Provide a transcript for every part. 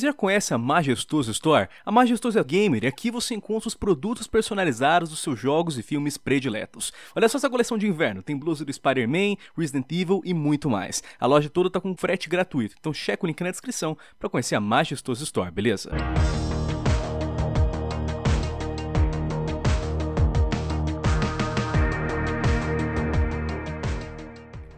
Você já conhece a MAJESTOSO Store? A MAJESTOSO é gamer e aqui você encontra os produtos personalizados dos seus jogos e filmes prediletos. Olha só essa coleção de inverno, tem blusa do Spider-Man, Resident Evil e muito mais. A loja toda tá com frete gratuito, então checa o link na descrição para conhecer a MAJESTOSO Store, beleza?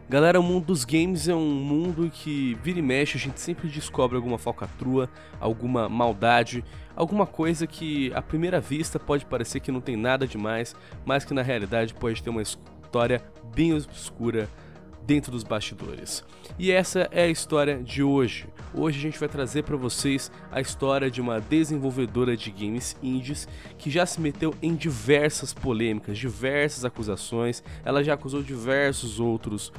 Galera, o mundo dos games é um mundo que vira e mexe, a gente sempre descobre alguma falcatrua, alguma maldade, alguma coisa que à primeira vista pode parecer que não tem nada demais, mas que na realidade pode ter uma história bem obscura dentro dos bastidores. E essa é a história de hoje. Hoje a gente vai trazer para vocês a história de uma desenvolvedora de games indies que já se meteu em diversas polêmicas, diversas acusações, ela já acusou diversos outros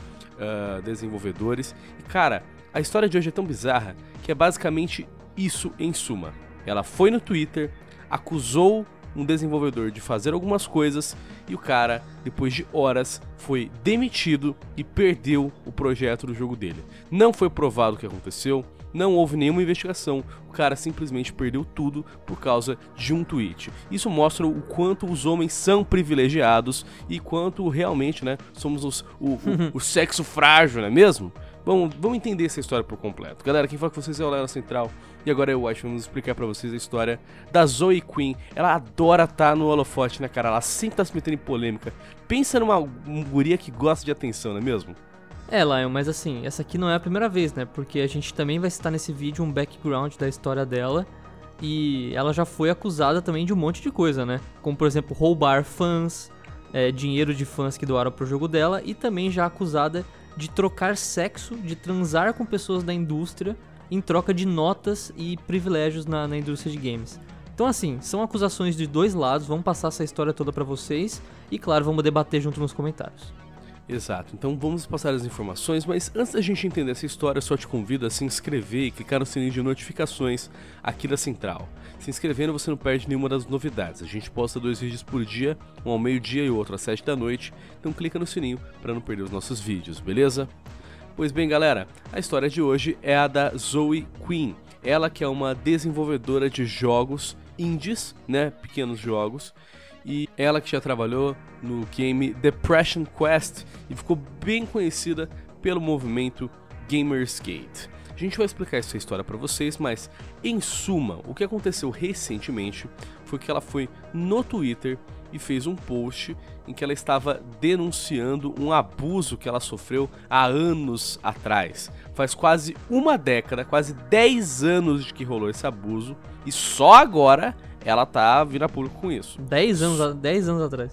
desenvolvedores. E cara, a história de hoje é tão bizarra que é basicamente isso em suma. Ela foi no Twitter, acusou um desenvolvedor de fazer algumas coisas e o cara, depois de horas, foi demitido e perdeu o projeto do jogo dele. Não foi provado o que aconteceu, não houve nenhuma investigação, o cara simplesmente perdeu tudo por causa de um tweet. Isso mostra o quanto os homens são privilegiados e quanto realmente, né, somos o sexo frágil, não é mesmo? Vamos entender essa história por completo. Galera, quem fala com vocês é o Léo Central. E agora eu acho que vamos explicar pra vocês a história da Zoe Quinn. Ela adora estar no holofote, né, cara? Ela sempre tá se metendo em polêmica. Pensa numa guria que gosta de atenção, não é mesmo? É, Lion, mas assim, essa aqui não é a primeira vez, né? Porque a gente também vai citar nesse vídeo um background da história dela. E ela já foi acusada também de um monte de coisa, né? Como, por exemplo, roubar fãs, dinheiro de fãs que doaram pro jogo dela. E também já acusada de trocar sexo, de transar com pessoas da indústria em troca de notas e privilégios na indústria de games. Então assim, são acusações de dois lados, vamos passar essa história toda pra vocês e claro, vamos debater junto nos comentários. Exato, então vamos passar as informações, mas antes da gente entender essa história, eu só te convido a se inscrever e clicar no sininho de notificações aqui da Central. Se inscrevendo você não perde nenhuma das novidades, a gente posta 2 vídeos por dia, um ao meio-dia e outro às 7 da noite, então clica no sininho para não perder os nossos vídeos, beleza? Pois bem galera, a história de hoje é a da Zoe Quinn, ela que é uma desenvolvedora de jogos indies, né, pequenos jogos, e ela que já trabalhou no game Depression Quest e ficou bem conhecida pelo movimento GamerGate. A gente vai explicar essa história para vocês, mas em suma, o que aconteceu recentemente foi que ela foi no Twitter e fez um post em que ela estava denunciando um abuso que ela sofreu há anos atrás. Faz quase uma década, quase 10 anos de que rolou esse abuso e só agora ela tá vindo a público com isso. 10 anos atrás.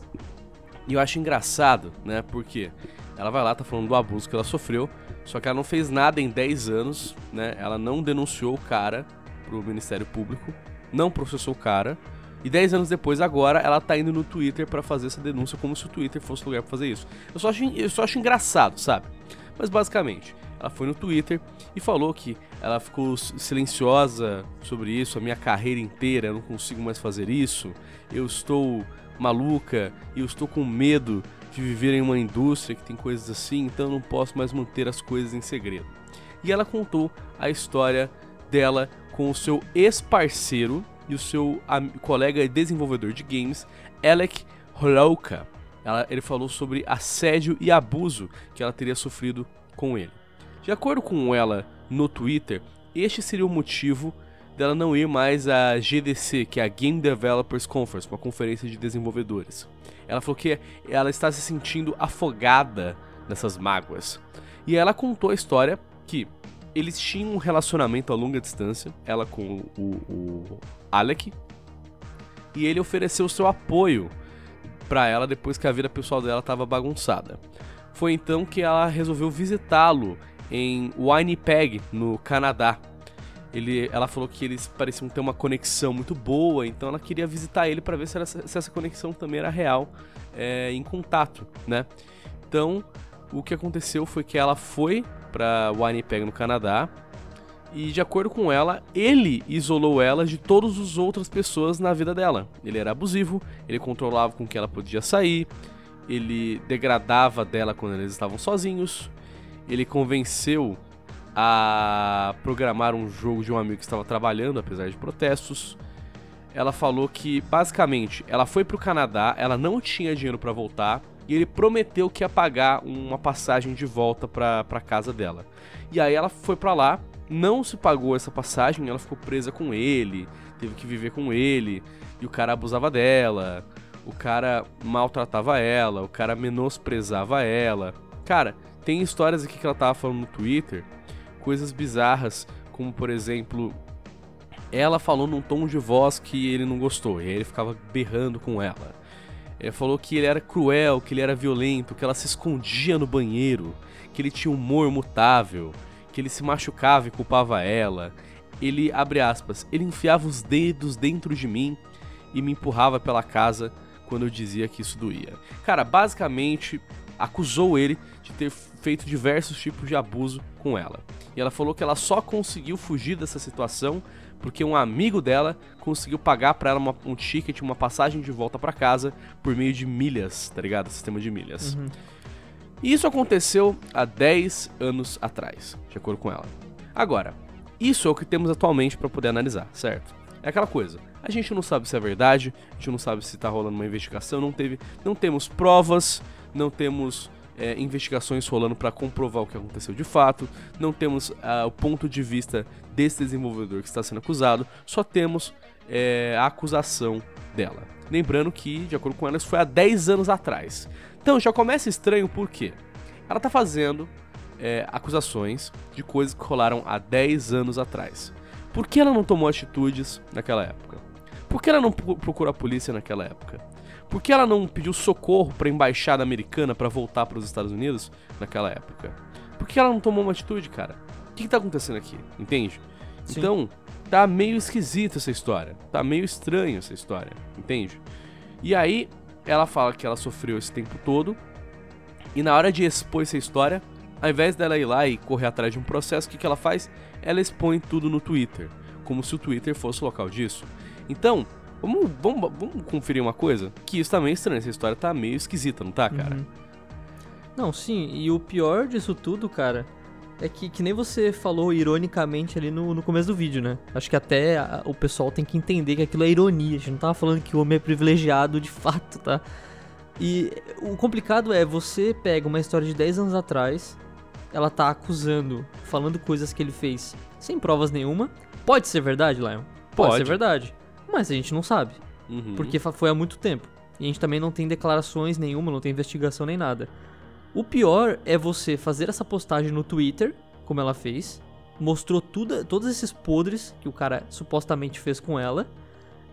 E eu acho engraçado, né, porque ela vai lá, tá falando do abuso que ela sofreu, só que ela não fez nada em 10 anos, né, ela não denunciou o cara pro Ministério Público, não processou o cara, e 10 anos depois, agora, ela tá indo no Twitter pra fazer essa denúncia, como se o Twitter fosse o lugar pra fazer isso. Eu só acho engraçado, sabe? Mas basicamente, ela foi no Twitter e falou que ela ficou silenciosa sobre isso, a minha carreira inteira, eu não consigo mais fazer isso, eu estou maluca e eu estou com medo de viver em uma indústria que tem coisas assim, então eu não posso mais manter as coisas em segredo. E ela contou a história dela com o seu ex-parceiro, e o seu colega e desenvolvedor de games, Alec Holoka. Ele falou sobre assédio e abuso que ela teria sofrido com ele. De acordo com ela no Twitter, este seria o motivo dela não ir mais à GDC, que é a Game Developers Conference, uma conferência de desenvolvedores. Ela falou que ela está se sentindo afogada nessas mágoas. E ela contou a história que eles tinham um relacionamento a longa distância, ela com o Alec, e ele ofereceu seu apoio pra ela depois que a vida pessoal dela estava bagunçada. Foi então que ela resolveu visitá-lo em Winnipeg, no Canadá. Ela falou que eles pareciam ter uma conexão muito boa, então ela queria visitar ele para ver se essa conexão também era real, em contato, né? Então, o que aconteceu foi que ela foi para Winnipeg no Canadá e, de acordo com ela, ele isolou ela de todas as outras pessoas na vida dela. Ele era abusivo, ele controlava com que ela podia sair, ele degradava dela quando eles estavam sozinhos, ele convenceu a programar um jogo de um amigo que estava trabalhando, apesar de protestos. Ela falou que, basicamente, ela foi pro Canadá, ela não tinha dinheiro pra voltar, e ele prometeu que ia pagar uma passagem de volta pra casa dela. E aí ela foi pra lá, não se pagou essa passagem, ela ficou presa com ele, teve que viver com ele, e o cara abusava dela, o cara maltratava ela, o cara menosprezava ela. Cara, tem histórias aqui que ela tava falando no Twitter, coisas bizarras, como, por exemplo, ela falou num tom de voz que ele não gostou, e aí ele ficava berrando com ela. Ele falou que ele era cruel, que ele era violento, que ela se escondia no banheiro, que ele tinha humor mutável, que ele se machucava e culpava ela. Ele, abre aspas, ele enfiava os dedos dentro de mim e me empurrava pela casa quando eu dizia que isso doía. Cara, basicamente, acusou ele de ter feito diversos tipos de abuso com ela. E ela falou que ela só conseguiu fugir dessa situação porque um amigo dela conseguiu pagar pra ela um ticket, uma passagem de volta pra casa por meio de milhas, tá ligado? Sistema de milhas. Uhum. E isso aconteceu há 10 anos atrás, de acordo com ela. Agora, isso é o que temos atualmente pra poder analisar, certo? É aquela coisa, a gente não sabe se é verdade, a gente não sabe se tá rolando uma investigação, não temos provas, não temos investigações rolando pra comprovar o que aconteceu de fato, não temos o ponto de vista desse desenvolvedor que está sendo acusado, só temos a acusação dela. Lembrando que, de acordo com ela, isso foi há 10 anos atrás. Então já começa estranho porque ela tá fazendo acusações de coisas que rolaram há 10 anos atrás. Por que ela não tomou atitudes naquela época? Por que ela não procurou a polícia naquela época? Por que ela não pediu socorro para a embaixada americana para voltar para os Estados Unidos naquela época? Por que ela não tomou uma atitude, cara? O que tá acontecendo aqui? Entende? Sim. Então, tá meio esquisito essa história. Tá meio estranho essa história. Entende? E aí, ela fala que ela sofreu esse tempo todo. E na hora de expor essa história, ao invés dela ir lá e correr atrás de um processo, o que ela faz? Ela expõe tudo no Twitter. Como se o Twitter fosse o local disso. Então, vamos conferir uma coisa? Que isso também é estranho, essa história tá meio esquisita, não tá, cara? Uhum. Não, sim, e o pior disso tudo, cara, é que nem você falou ironicamente ali no começo do vídeo, né? Acho que até o pessoal tem que entender que aquilo é ironia, a gente não tava falando que o homem é privilegiado de fato, tá? E o complicado é, você pega uma história de 10 anos atrás, ela tá acusando, falando coisas que ele fez sem provas nenhuma. Pode ser verdade, Lion? Pode ser verdade. Mas a gente não sabe, uhum. Porque foi há muito tempo. E a gente também não tem declarações nenhuma, não tem investigação nem nada. O pior é você fazer essa postagem no Twitter, como ela fez, mostrou todos esses podres que o cara supostamente fez com ela,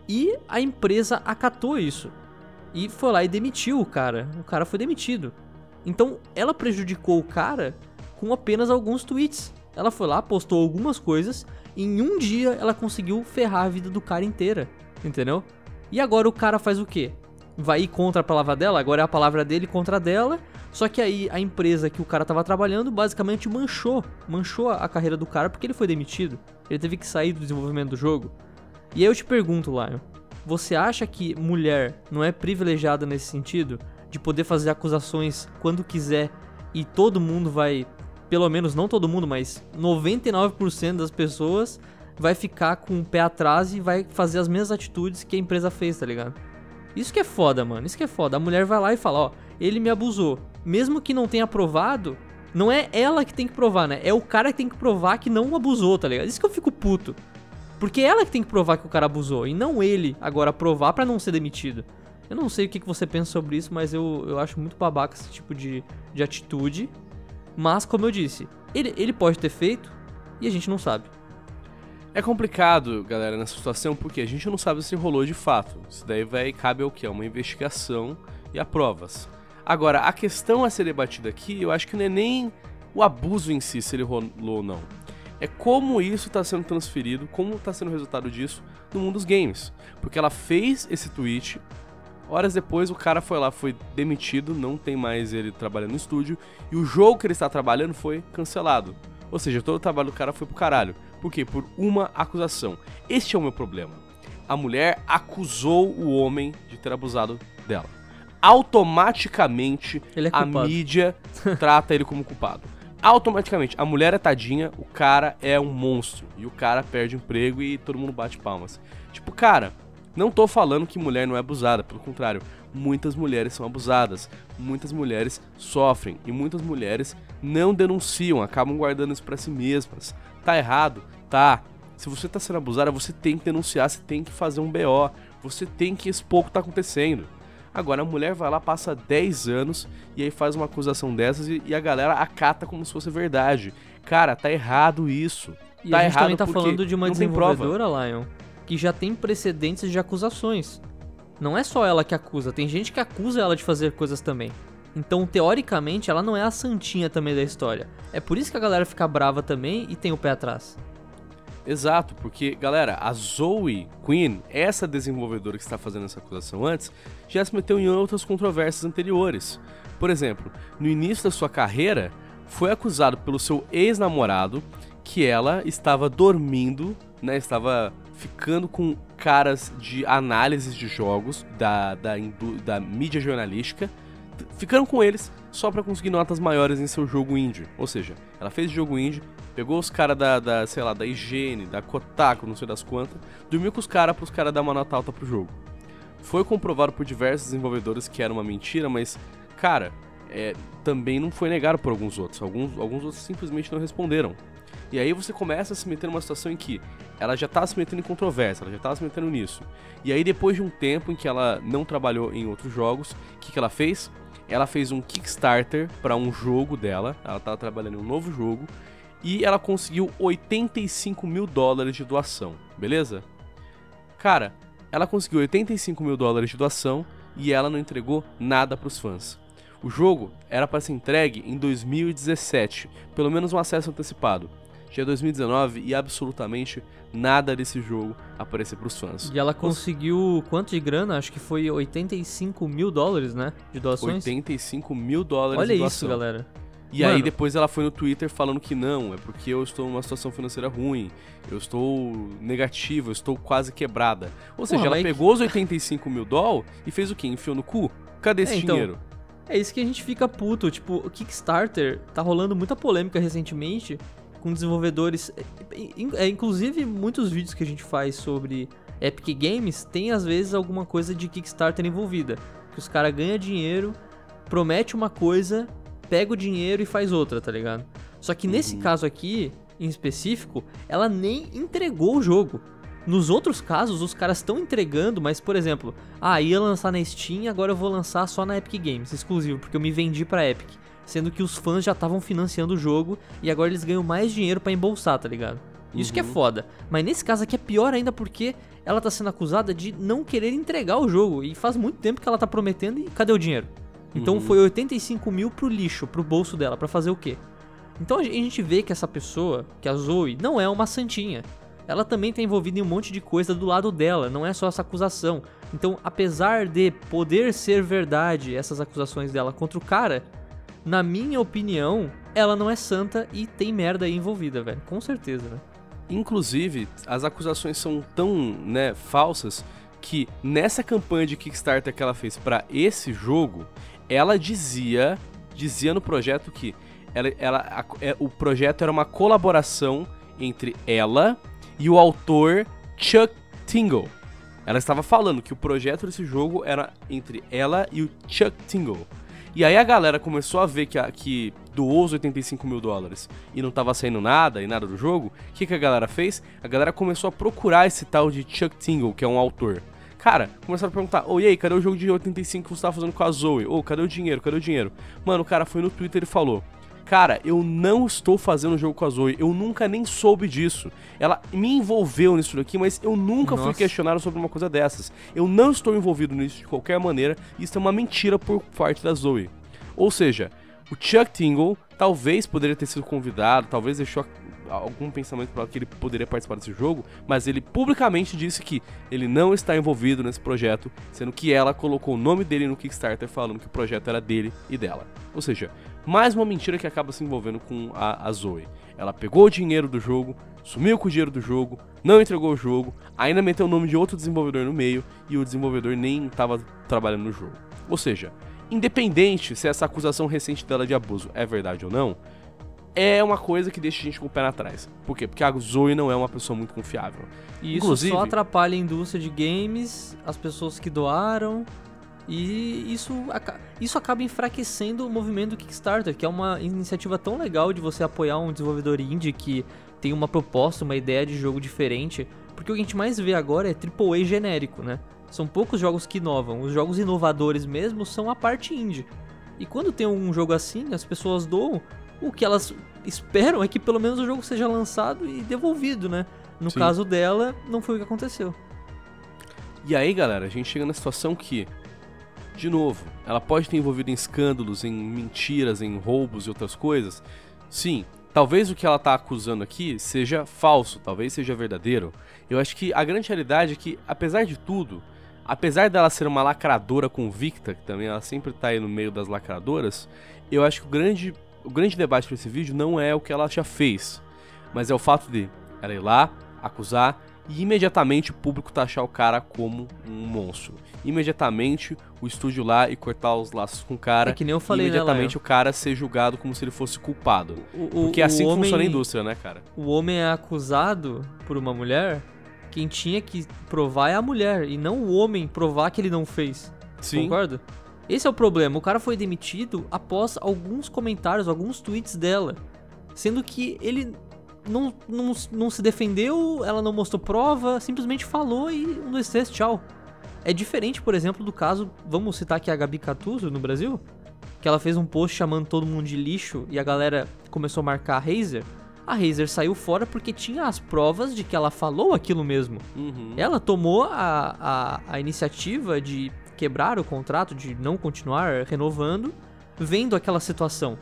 e a empresa acatou isso. E foi lá e demitiu o cara. O cara foi demitido. Então, ela prejudicou o cara com apenas alguns tweets. Ela foi lá, postou algumas coisas, e em um dia ela conseguiu ferrar a vida do cara inteira, entendeu? E agora o cara faz o quê? Vai ir contra a palavra dela? Agora é a palavra dele contra a dela, só que aí a empresa que o cara tava trabalhando basicamente manchou a carreira do cara porque ele foi demitido. Ele teve que sair do desenvolvimento do jogo. E aí eu te pergunto, Lion, você acha que mulher não é privilegiada nesse sentido? De poder fazer acusações quando quiser e todo mundo vai... Pelo menos, não todo mundo, mas 99% das pessoas vai ficar com o pé atrás e vai fazer as mesmas atitudes que a empresa fez, tá ligado? Isso que é foda, mano. Isso que é foda. A mulher vai lá e fala, ó, ele me abusou. Mesmo que não tenha provado, não é ela que tem que provar, né? É o cara que tem que provar que não abusou, tá ligado? Isso que eu fico puto. Porque é ela que tem que provar que o cara abusou e não ele agora provar pra não ser demitido. Eu não sei o que você pensa sobre isso, mas eu acho muito babaca esse tipo de atitude. Mas, como eu disse, ele pode ter feito e a gente não sabe. É complicado, galera, nessa situação, porque a gente não sabe se rolou de fato. Isso daí cabe ao que? É uma investigação e a provas. Agora, a questão a ser debatida aqui, eu acho que não é nem o abuso em si, se ele rolou ou não. É como isso está sendo transferido, como está sendo o resultado disso no mundo dos games. Porque ela fez esse tweet... Horas depois o cara foi lá, foi demitido, não tem mais ele trabalhando no estúdio, e o jogo que ele está trabalhando foi cancelado. Ou seja, todo o trabalho do cara foi pro caralho. Por quê? Por uma acusação. Este é o meu problema. A mulher acusou o homem de ter abusado dela. Automaticamente a mídia trata ele como culpado. automaticamente, a mulher é tadinha, o cara é um monstro. E o cara perde emprego e todo mundo bate palmas. Tipo, cara, não tô falando que mulher não é abusada, pelo contrário. Muitas mulheres são abusadas, muitas mulheres sofrem e muitas mulheres não denunciam, acabam guardando isso pra si mesmas. Tá errado? Tá. Se você tá sendo abusada, você tem que denunciar, você tem que fazer um BO, você tem que expor o que tá acontecendo. Agora a mulher vai lá, passa 10 anos e aí faz uma acusação dessas e a galera acata como se fosse verdade. Cara, tá errado isso. E tá a gente errado também tá falando de uma desenvolvedora, Lion, que já tem precedentes de acusações. Não é só ela que acusa, tem gente que acusa ela de fazer coisas também. Então, teoricamente, ela não é a santinha também da história. É por isso que a galera fica brava também e tem o pé atrás. Exato, porque, galera, a Zoe Quinn, essa desenvolvedora que está fazendo essa acusação antes, já se meteu em outras controvérsias anteriores. Por exemplo, no início da sua carreira, foi acusado pelo seu ex-namorado que ela estava dormindo, né, estava ficando com caras de análises de jogos da mídia jornalística, ficaram com eles só pra conseguir notas maiores em seu jogo indie. Ou seja, ela fez jogo indie, pegou os caras da IGN, da Kotaku, não sei das quantas, dormiu com os caras pros caras dar uma nota alta pro jogo. Foi comprovado por diversos desenvolvedores que era uma mentira, mas, cara, também não foi negado por alguns outros. Alguns outros simplesmente não responderam. E aí você começa a se meter numa situação em que ela já tá se metendo em controvérsia, ela já tá se metendo nisso. E aí depois de um tempo em que ela não trabalhou em outros jogos, o que ela fez? Ela fez um Kickstarter para um jogo dela, ela tava trabalhando em um novo jogo, e ela conseguiu $85 mil de doação, beleza? Cara, ela conseguiu $85 mil de doação e ela não entregou nada pros fãs. O jogo era para ser entregue em 2017, pelo menos um acesso antecipado. Já é 2019 e absolutamente nada desse jogo aparecer pros fãs. E ela conseguiu quanto de grana? Acho que foi $85 mil, né? De doações? $85 mil de doação. Olha isso, galera. E mano, aí depois ela foi no Twitter falando que não, é porque eu estou numa situação financeira ruim, eu estou negativo, eu estou quase quebrada. Ou seja, ela pegou os $85 mil e fez o quê? Enfiou no cu? Cadê esse dinheiro? Então, é isso que a gente fica puto, tipo, o Kickstarter tá rolando muita polêmica recentemente com desenvolvedores, inclusive muitos vídeos que a gente faz sobre Epic Games tem às vezes alguma coisa de Kickstarter envolvida, que os caras ganham dinheiro, promete uma coisa, pega o dinheiro e faz outra, tá ligado? Só que nesse caso aqui, em específico, ela nem entregou o jogo. Nos outros casos, os caras estão entregando, mas, por exemplo, ia lançar na Steam, agora eu vou lançar só na Epic Games, exclusivo, porque eu me vendi pra Epic. Sendo que os fãs já estavam financiando o jogo e agora eles ganham mais dinheiro pra embolsar, tá ligado? Isso que é foda. Mas nesse caso aqui é pior ainda porque ela tá sendo acusada de não querer entregar o jogo. E faz muito tempo que ela tá prometendo e cadê o dinheiro? Então foi 85 mil pro lixo, pro bolso dela, pra fazer o quê? Então a gente vê que essa pessoa, que a Zoe, não é uma santinha. Ela também está envolvida em um monte de coisa do lado dela, não é só essa acusação. Então, apesar de poder ser verdade essas acusações dela contra o cara, na minha opinião, ela não é santa e tem merda aí envolvida, velho. Com certeza, né? Inclusive, as acusações são tão, né, falsas que nessa campanha de Kickstarter que ela fez para esse jogo, ela dizia no projeto que o projeto era uma colaboração entre ela e o autor Chuck Tingle. Ela estava falando que o projeto desse jogo era entre ela e o Chuck Tingle. E aí a galera começou a ver que doou os $85 mil e não tava saindo nada e nada do jogo. O que a galera fez? A galera começou a procurar esse tal de Chuck Tingle, que é um autor. Cara, começaram a perguntar, e aí, cadê o jogo de 85 que você tava fazendo com a Zoe? Cadê o dinheiro? Cadê o dinheiro? Mano, o cara foi no Twitter e falou: cara, eu não estou fazendo jogo com a Zoe, eu nunca nem soube disso. Ela me envolveu nisso daqui, mas eu nunca fui questionado sobre uma coisa dessas. Eu não estou envolvido nisso de qualquer maneira, isso é uma mentira por parte da Zoe. Ou seja, o Chuck Tingle talvez poderia ter sido convidado, talvez deixou algum pensamento para que ele poderia participar desse jogo, mas ele publicamente disse que ele não está envolvido nesse projeto, sendo que ela colocou o nome dele no Kickstarter falando que o projeto era dele e dela. Ou seja, mais uma mentira que acaba se envolvendo com a Zoe. Ela pegou o dinheiro do jogo, sumiu com o dinheiro do jogo, não entregou o jogo, ainda meteu o nome de outro desenvolvedor no meio e o desenvolvedor nem estava trabalhando no jogo. Ou seja, independente se essa acusação recente dela de abuso é verdade ou não, é uma coisa que deixa a gente com o pé atrás. Por quê? Porque a Zoe não é uma pessoa muito confiável. E isso só atrapalha a indústria de games, as pessoas que doaram, e isso acaba enfraquecendo o movimento do Kickstarter, que é uma iniciativa tão legal de você apoiar um desenvolvedor indie que tem uma proposta, uma ideia de jogo diferente, porque o que a gente mais vê agora é AAA genérico, né? São poucos jogos que inovam, os jogos inovadores mesmo são a parte indie. E quando tem um jogo assim, as pessoas doam, o que elas esperam é que pelo menos o jogo seja lançado e devolvido, né? No Sim. caso dela, não foi o que aconteceu. E aí, galera, a gente chega na situação que, de novo, ela pode ter envolvido em escândalos, em mentiras, em roubos e outras coisas. Sim, talvez o que ela está acusando aqui seja falso, talvez seja verdadeiro. Eu acho que a grande realidade é que, apesar de tudo, apesar dela ser uma lacradora convicta, que também ela sempre tá aí no meio das lacradoras, eu acho que o grande debate para esse vídeo não é o que ela já fez, mas é o fato de ela ir lá, acusar, e imediatamente o público taxar o cara como um monstro. Imediatamente o estúdio lá e cortar os laços com o cara. É que nem eu falei, imediatamente, né, o cara ser julgado como se ele fosse culpado. Porque é assim que funciona a indústria, né, cara? O homem é acusado por uma mulher... Quem tinha que provar é a mulher, e não o homem provar que ele não fez. Sim. Concorda? Esse é o problema. O cara foi demitido após alguns comentários, alguns tweets dela. Sendo que ele não se defendeu, ela não mostrou prova, simplesmente falou e 1, 2, 3, tchau. É diferente, por exemplo, do caso, vamos citar aqui a Gabi Catuzzo no Brasil, que ela fez um post chamando todo mundo de lixo e a galera começou a marcar a Razer. A Razer saiu fora porque tinha as provas de que ela falou aquilo mesmo. Uhum. Ela tomou a iniciativa de quebrar o contrato, de não continuar renovando, vendo aquela situação.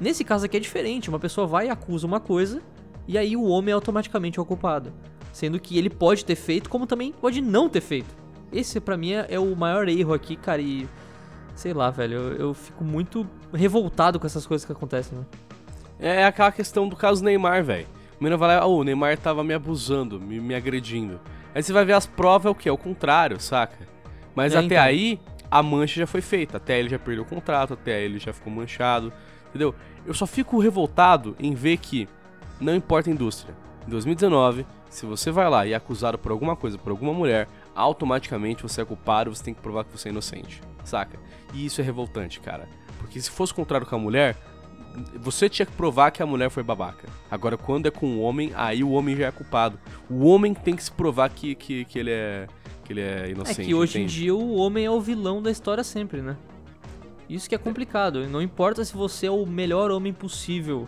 Nesse caso aqui é diferente. Uma pessoa vai e acusa uma coisa, e aí o homem é automaticamente o culpado. Sendo que ele pode ter feito, como também pode não ter feito. Esse, pra mim, é o maior erro aqui, cara. E, sei lá, velho, eu fico muito revoltado com essas coisas que acontecem, né? É aquela questão do caso Neymar, velho. O menino vai lá, o Neymar tava me abusando, me agredindo. Aí você vai ver as provas, é o quê? É o contrário, saca? Mas até aí, a mancha já foi feita. Até aí ele já perdeu o contrato, até aí ele já ficou manchado, entendeu? Eu só fico revoltado em ver que, não importa a indústria, em 2019, se você vai lá e é acusado por alguma coisa, por alguma mulher, automaticamente você é culpado, você tem que provar que você é inocente, saca? E isso é revoltante, cara. Porque se fosse contrário com a mulher... Você tinha que provar que a mulher foi babaca. Agora, quando é com o homem, aí o homem já é culpado. O homem tem que se provar que ele é inocente. É que hoje em dia o homem é o vilão da história sempre, né? Isso que é complicado. Não importa se você é o melhor homem possível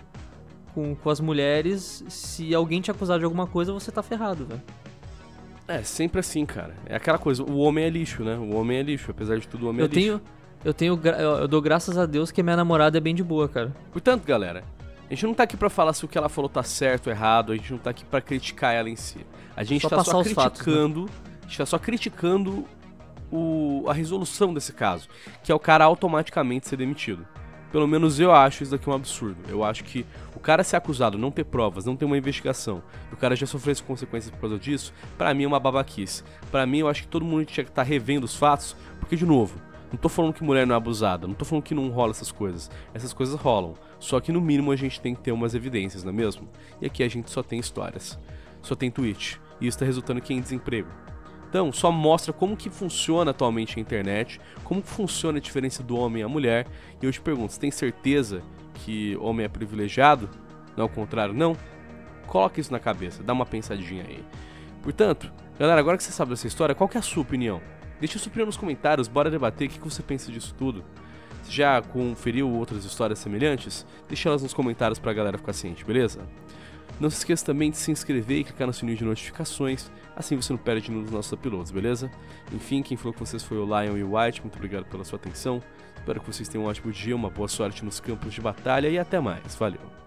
com as mulheres, se alguém te acusar de alguma coisa, você tá ferrado, velho. É, sempre assim, cara. É aquela coisa, o homem é lixo, né? O homem é lixo, apesar de tudo o homem é lixo. Eu dou graças a Deus que minha namorada é bem de boa, cara. Portanto, galera, a gente não tá aqui pra falar se o que ela falou tá certo ou errado, a gente não tá aqui pra criticar ela em si. A gente só tá só criticando, fatos, né? A gente tá só criticando a resolução desse caso, que é o cara automaticamente ser demitido. Pelo menos eu acho isso daqui um absurdo. Eu acho que o cara ser acusado, não ter provas, não ter uma investigação, e o cara já sofreu as consequências por causa disso, pra mim é uma babaquice. Pra mim, eu acho que todo mundo tinha que estar revendo os fatos, porque, de novo... Não tô falando que mulher não é abusada, não tô falando que não rola essas coisas. Essas coisas rolam, só que no mínimo a gente tem que ter umas evidências, não é mesmo? E aqui a gente só tem histórias, só tem tweet, e isso tá resultando aqui em desemprego. Então, só mostra como que funciona atualmente a internet, como que funciona a diferença do homem à mulher, e eu te pergunto, você tem certeza que homem é privilegiado? Não é o contrário, não? Coloca isso na cabeça, dá uma pensadinha aí. Portanto, galera, agora que você sabe dessa história, qual que é a sua opinião? Deixa sua opinião nos comentários, bora debater o que você pensa disso tudo. Você já conferiu outras histórias semelhantes? Deixa elas nos comentários pra galera ficar ciente, beleza? Não se esqueça também de se inscrever e clicar no sininho de notificações, assim você não perde nenhum dos nossos uploads, beleza? Enfim, quem falou com vocês foi o Lion e o White, muito obrigado pela sua atenção. Espero que vocês tenham um ótimo dia, uma boa sorte nos campos de batalha e até mais, valeu!